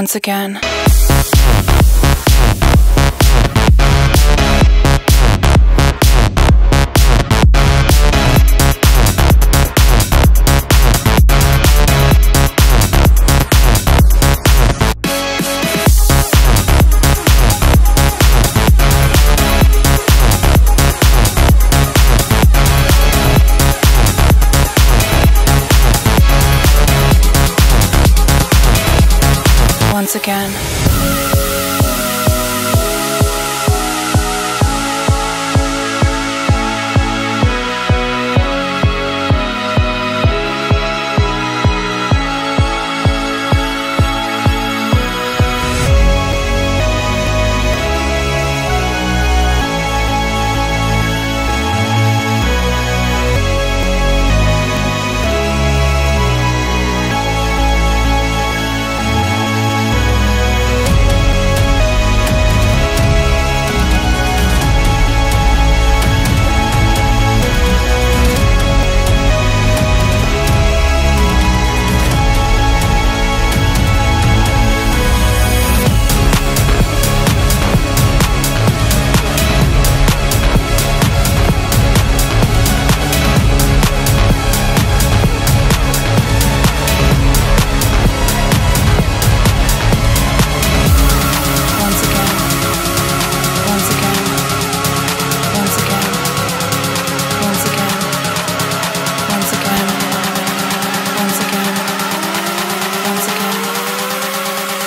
once again. Once again.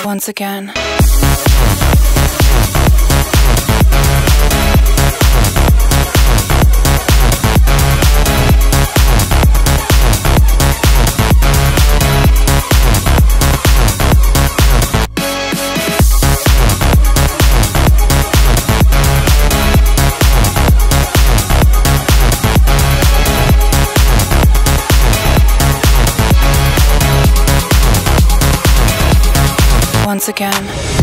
Once again. Once again.